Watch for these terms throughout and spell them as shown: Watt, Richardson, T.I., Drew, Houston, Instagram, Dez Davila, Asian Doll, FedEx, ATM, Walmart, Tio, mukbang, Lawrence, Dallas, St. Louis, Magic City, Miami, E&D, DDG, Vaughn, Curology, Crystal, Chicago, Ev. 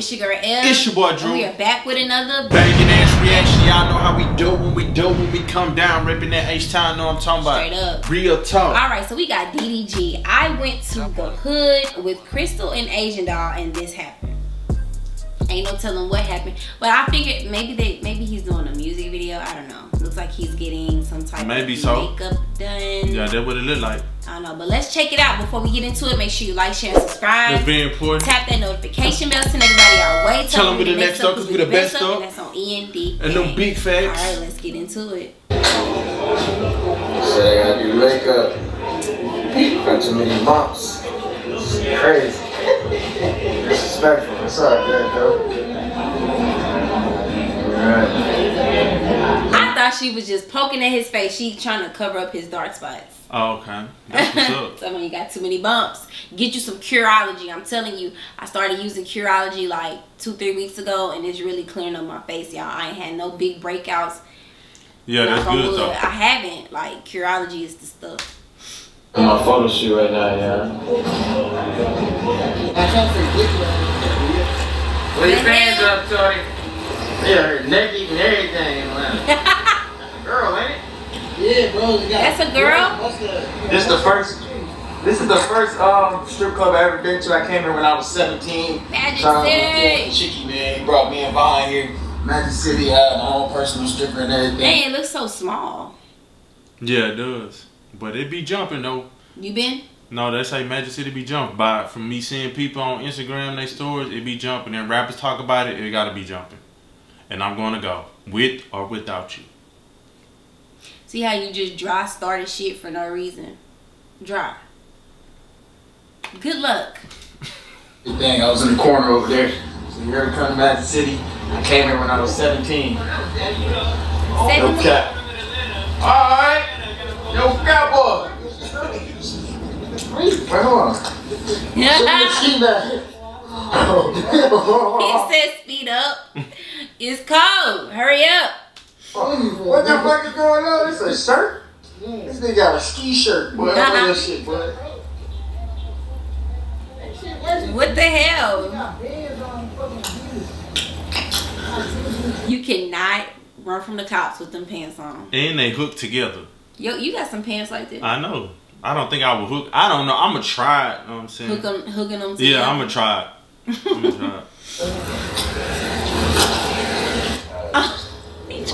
It's your girl Ev. It's your boy Drew. We are back with another banging ass reaction. Y'all know how we do when we come down ripping that H-Town. Know what I'm talking about? Straight up. Real talk. Alright, so we got DDG. I went to the hood with Crystal and Asian Doll and this happened. Ain't no telling what happened. But I figured maybe he's doing a music video. I don't know. Looks like he's getting some type of makeup done. Yeah, that's what it looked like. I don't know, but let's check it out before we get into it. Make sure you like, share, and subscribe. That's very important. Tap that notification bell. Send everybody our way. Tell them we're the next up because we're the best up. And that's on E&D. And them big facts. All right, let's get into it. Say I do makeup. Got too many mops. This is crazy. Disrespectful. What's up, there, though? Alright. I thought she was just poking at his face. She trying to cover up his dark spots. Oh, okay. That's what's up. So when you got too many bumps, get you some Curology. I'm telling you, I started using Curology like 2-3 weeks ago, and it's really clearing up my face, y'all. I ain't had no big breakouts. Yeah, that's good, though. I haven't. Like, Curology is the stuff. I'm on a photo shoot right now, yeah. Put your hands up, Tony. Yeah, her neck and everything. Girl, ain't it? Yeah, bro. That's a girl? This is the first strip club I ever been to. I came here when I was 17. Magic City. Chicky, man. He brought me and Vaughn here. Magic City, my own personal stripper and everything. Man, it looks so small. Yeah, it does. But it be jumping though. You been? No, that's how Magic City be jumped. By from me seeing people on Instagram, they stories, it be jumping. And rappers talk about it, it gotta be jumping. And I'm gonna go with or without you. See how you just dry started shit for no reason. Dry. Good luck. Dang, I was in the corner over there. So you ever come to Magic City? I came here when I was 17. 17? Okay. All right. Yo, fat boy! Wait, hold on. He said speed up. It's cold. Hurry up. What the fuck is going on? This is a shirt? This nigga got a ski shirt, boy. That shit, boy. What the hell? You cannot run from the cops with them pants on. And they hooked together. Yo, you got some pants like that. I know. I don't think I would hook. I don't know. I'm going to try it. You know what I'm saying? Hooking them together. Yeah, I'm going to try it. I'm going to try it.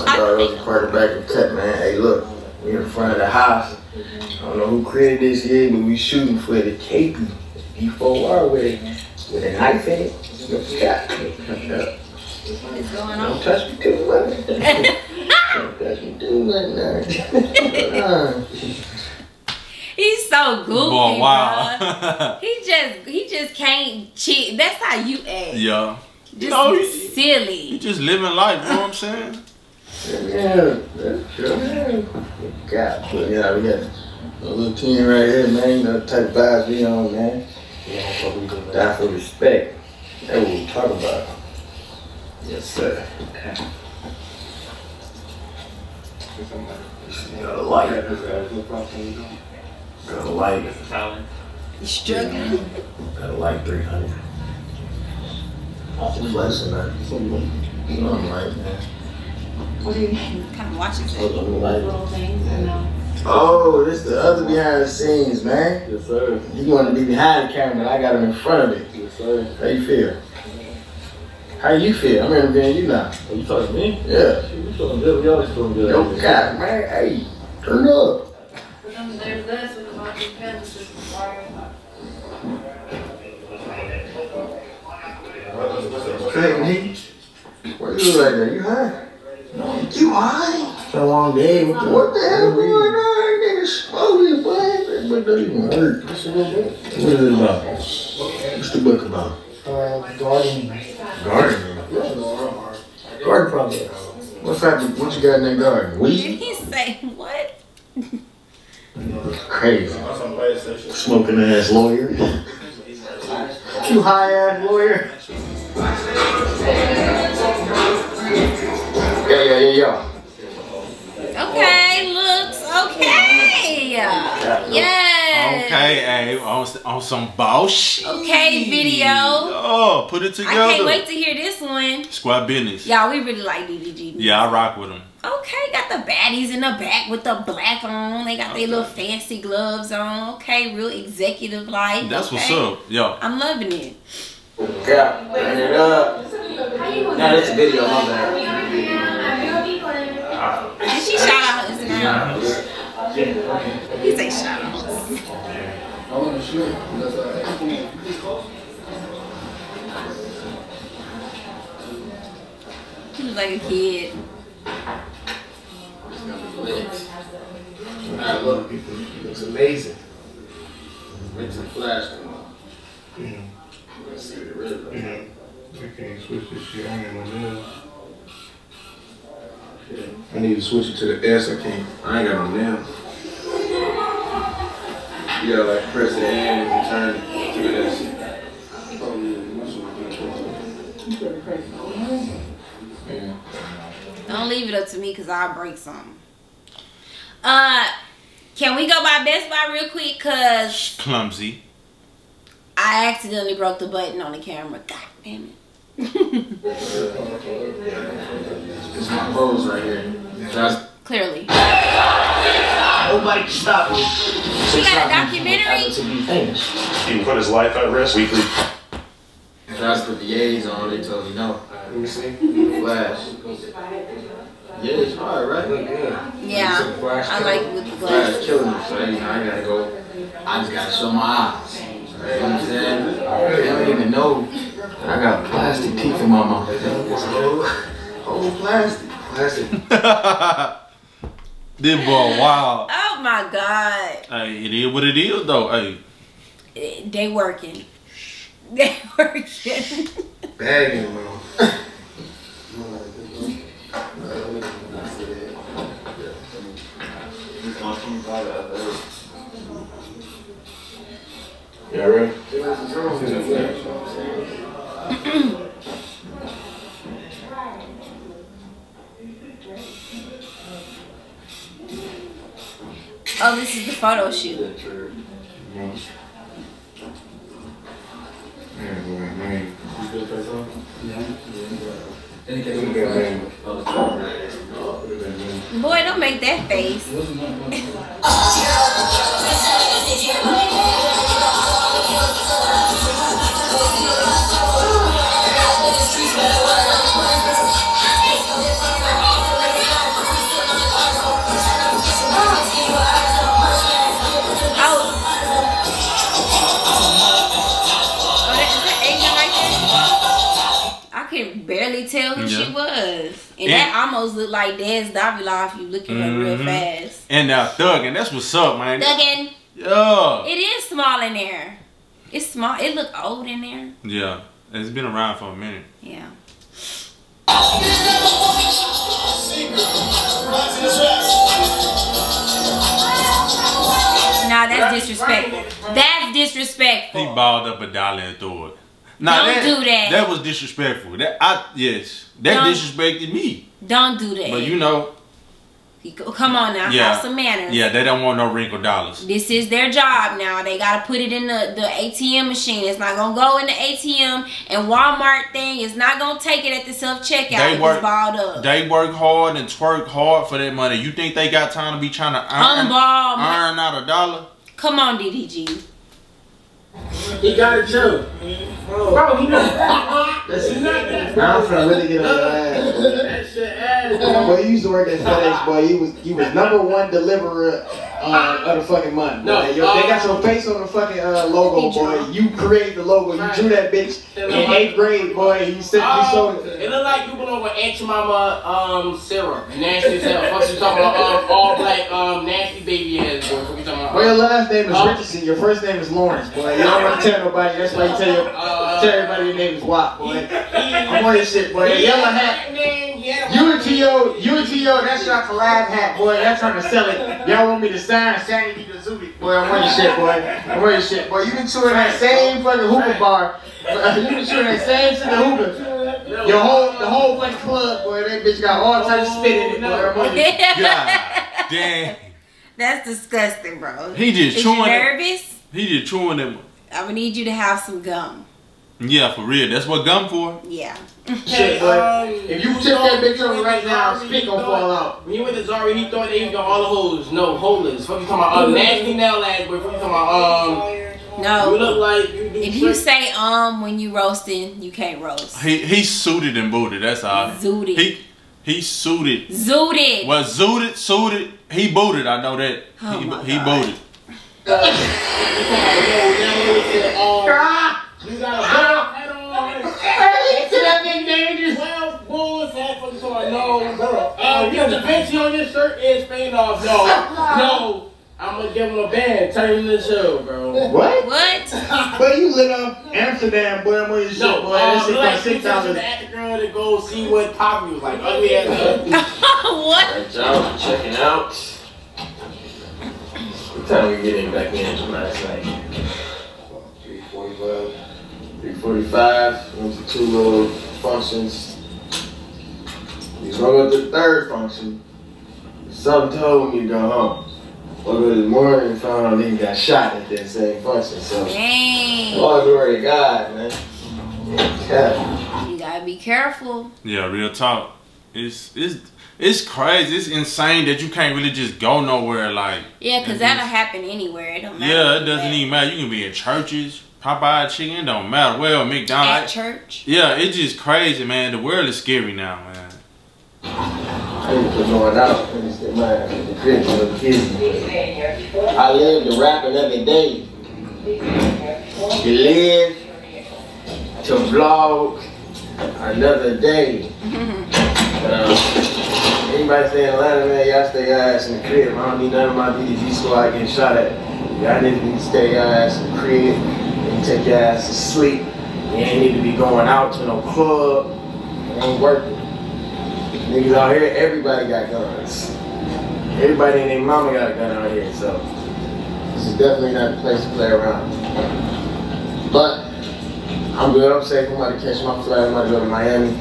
I was quarterback and cut, man. Hey, look. We in front of the house. I don't know who created this here, but we shooting for the KP. D4R with a knife in it. It's going on. Don't touch me too much. He's so goofy, boy, wow. He just can't cheat. That's how you act. Yeah. Just silly. You just living life, you know what I'm saying? Yeah, that's true. God, yeah, we got a little team right here, man. You know the type of vibes we on, man. Die for respect. That's what we talk about. Yes, sir. Got a light. Got a light. You struggling? Got a light 300. It's blessing that. You know I'm like, man. What do you kind of watch it? Oh, this the other behind the scenes, man. Yes, sir. You want to be behind the camera, I got him in front of it. Yes, sir. How you feel? How you feel? I'm interviewing you now. Are you talking to me? Yeah. You feeling good? We always feeling good. Yo, God, man. Hey, turn up. There's this with the laundry pens. This is what you like there? You high? No. You high? It's a long day. What the hell going on? That nigga smoking, boy. That don't even hurt. What is it about? What's the book about? Gardening. Garden? Garden project. What's happening? What you got in that garden? Weed? He say what? Crazy. Smoking ass lawyer. You high ass lawyer. Yeah. Okay, looks okay. Yeah. Okay, on some boss. Okay, video. Oh, put it together. I can't wait to hear this one. Squad business. Y'all, we really like DDG. Yeah, I rock with them. Okay, got the baddies in the back with the black on. They got their little fancy gloves on. Okay, real executive like. That's what's up, yo. I'm loving it. Yeah, turn it up. Now this video, my bad. She shot out his mouth. He's a shot. I want to shoot. That's all right. He was like a kid. I love people. He looks amazing. Went to the flash tomorrow. We're going to see what it really looks like. We can't switch this shit. I ain't no nails. I need to switch it to the S. I can't. I ain't got no nails. Yeah, like press the hand and turn it to the S. Don't leave it up to me because I'll break something. Can we go by Best Buy real quick? Because clumsy. I accidentally broke the button on the camera. God damn it. It's my pose right here. That's clearly. Nobody can stop me. She got a documentary. He put his life at risk weekly. Tries to put the A's on, they told me no. Let me see. Flash. Yeah, it's hard, right? Look good. Yeah. I like it with the flash. Flash killing me. So I gotta go. I just gotta show my eyes. You know what I'm saying? They don't even know. I got plastic teeth in my mouth. Oh, plastic. Plastic. This boy, wow. Oh my God. Hey, it is what it is though. Hey. They working. They working. Bagging, bro. Yeah, right? Oh, this is the photo shoot. Boy, don't make that face. And that almost looked like Dez Davila if you look at her real fast. And now thugging, that's what's up, man. Thugging. Yeah. It is small in there. It's small. It look old in there. Yeah. It's been around for a minute. Yeah. Nah, that's disrespectful. That's disrespectful. He balled up a dollar and threw it. Now don't do that. That was disrespectful. That disrespected me. Don't do that. But you know, come on now, have some manners. Yeah, they don't want no wrinkled dollars. This is their job now. They gotta put it in the ATM machine. It's not gonna go in the ATM and Walmart thing. It's not gonna take it at the self checkout. It was balled up. They work hard and twerk hard for that money. You think they got time to be trying to iron out a dollar? Come on, DDG. He got it too. Bro, he not that. Listen, I'm trying to really get on your ass. That's your ass, boy. You used to work at FedEx, boy. You was #1 deliverer of the fucking month. No, they got your face on the fucking logo, boy. You created the logo. You drew that bitch in 8th grade, boy. You said you sold it. It looked like you went over Aunt Mama Sarah. Nasty Sarah. Fuck you talking about all black nasty baby ass, boy. What you talking about? Well, your last name is Richardson. Your first name is Lawrence, boy. You don't want to tell nobody. That's why you tell everybody your name is Watt, boy. I'm on your shit, boy. That yellow hat. You and Tio, that's your collab hat, boy. That's trying to sell it. Y'all want me to sign? Sandy to Zooty. Boy, I'm on your shit, boy. I'm on your shit, boy. You been chewing that same fucking hookah bar. You been chewing that same shit hookah. The whole fucking club, boy. That bitch got all types of spit in it, boy. I'm on your shit. God damn. That's disgusting, bro. He just chewing it. Nervous? He just chewing them. I would need you to have some gum. Yeah, for real. That's what gum for. Yeah. Shit, but if you tip that bitch over right now, spit gonna fall out. When you went to Zari, he thought they got all the hoes. No, homeless. Fuck you talking about nasty nail ass boy. Fuck you talking about No. You look like you do. If you say when you roasting, you can't roast. He suited and booted. That's all. Zooted. He suited. Zooted. Well, zooted, suited. He booted. I know that. Oh he booted. You got a the fancy on this shirt is paying off, dog. No, I'm gonna give him a band. Turn him to the show, bro. What? What? But you lit up Amsterdam, boy. I'm with you. No, boy. This shit like 6 hours. That girl to go see what Poppy was like. Ugly ass. What? Y'all checking out. What time we getting back in tonight? Like 3:45. 3:45, went to 2 little functions. We go to the third function. Something told me to go home. Woke up this morning and found out he got shot at that same function. So, all glory to God, man. Yeah. You gotta be careful. Yeah, real talk. It's crazy. It's insane that you can't really just go nowhere. Like yeah, because that'll happen anywhere. It don't matter. Yeah, it doesn't even matter. You can be in churches. Popeye chicken don't matter. Well, McDonald's. At church. Yeah, it's just crazy, man. The world is scary now, man. I live to rapping every day. To live, to vlog another day. Anybody stay in Atlanta, man, y'all stay your ass in the crib. I don't need none of my DDG squad getting shot at. Y'all need to stay your ass in the crib. Take your ass to sleep. You ain't need to be going out to no club. It ain't working. Niggas out here, everybody got guns. Everybody and their mama got a gun out here, so this is definitely not the place to play around. But I'm good, I'm safe, I'm about to catch my flight, I'm about to go to Miami.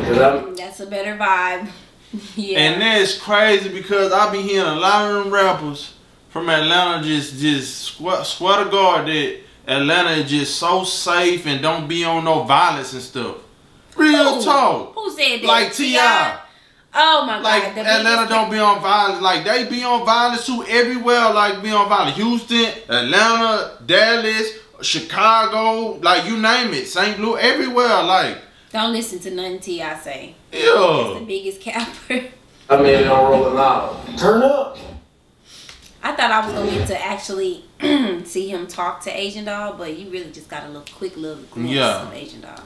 Because that's a better vibe. Yeah. And that's crazy because I be hearing a lot of them rappers from Atlanta, just swear to God that Atlanta is just so safe and don't be on no violence and stuff. Real talk. Who said that? Like T.I. Oh my God. Like Atlanta don't be on violence. Like they be on violence too everywhere. Like be on violence. Houston, Atlanta, Dallas, Chicago. Like you name it. St. Louis. Everywhere. Like don't listen to nothing T.I. say. Yeah. He's the biggest capper. I mean, they don't roll loud. Turn up. I thought I was going to get to actually see him talk to Asian Doll, but you really just got a little quick little glimpse of Asian Doll.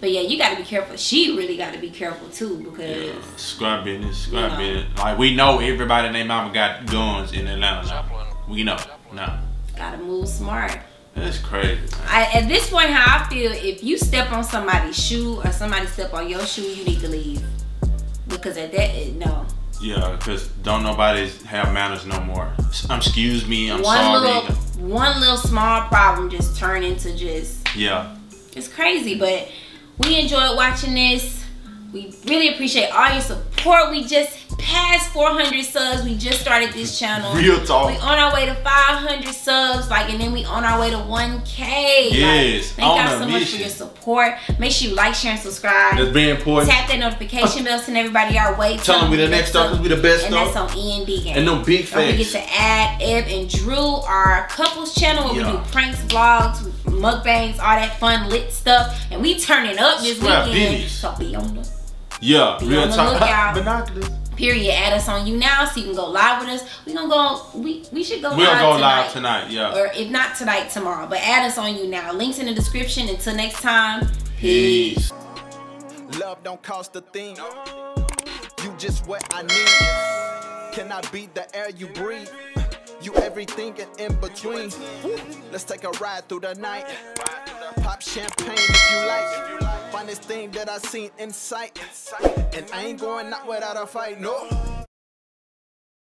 But yeah, you got to be careful. She really got to be careful too because... Yeah, squad business, squad business. Like, we know everybody and their mama got guns in Atlanta now. We know. No. Got to move smart. That's crazy. At this point, how I feel, if you step on somebody's shoe or somebody step on your shoe, you need to leave. Because at that, no. Yeah, because don't nobody have manners no more. Excuse me, I'm sorry. One little small problem just turn into just... Yeah. It's crazy, but we enjoyed watching this. We really appreciate all your support. We just passed 400 subs. We just started this channel. Real talk. We on our way to 500 subs, like, and then we on our way to 1K. Yes. Like, thank y'all so much for your support. Make sure you like, share, and subscribe. That's very important. Tap that notification bell, send everybody our way. Tell them we the next stuff, we the best stuff. And that's on E&D Game. And no big facts. We get to add Ev and Drew, our couples channel, where we do pranks, vlogs, mukbangs, all that fun lit stuff, and we turning up this weekend. So be on the real talk. Binoculars. Period. Add us on you now so you can go live with us. We gonna go. We should go. We'll go live tonight. Yeah. Or if not tonight, tomorrow. But add us on you now. Links in the description. Until next time. Peace. Love don't cost a thing. You just what I need. Can I beat the air you breathe? You everything and in between. Let's take a ride through the night. Pop champagne if you like. Finest thing that I seen in sight. And I ain't going out without a fight, no.